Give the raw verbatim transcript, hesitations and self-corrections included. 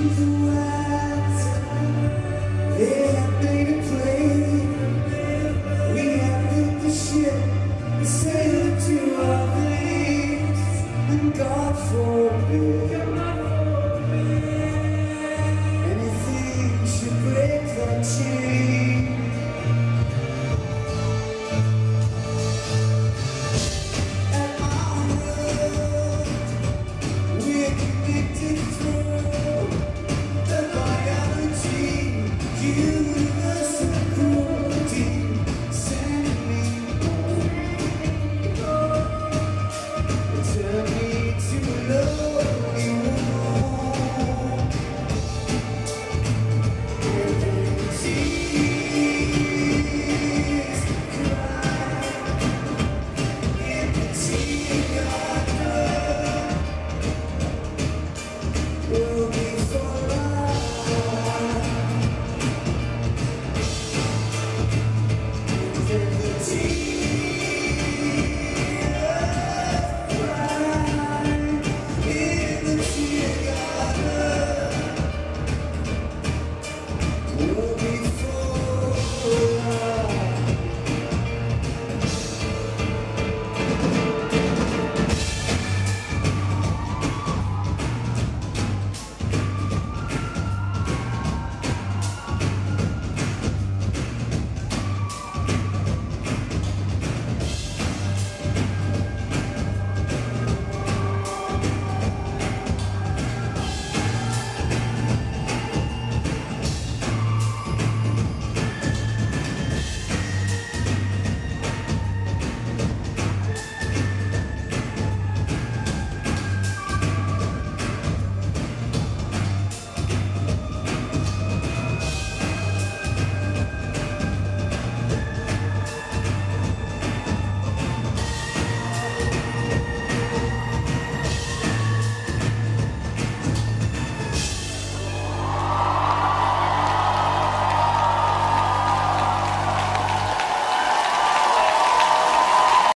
He's away.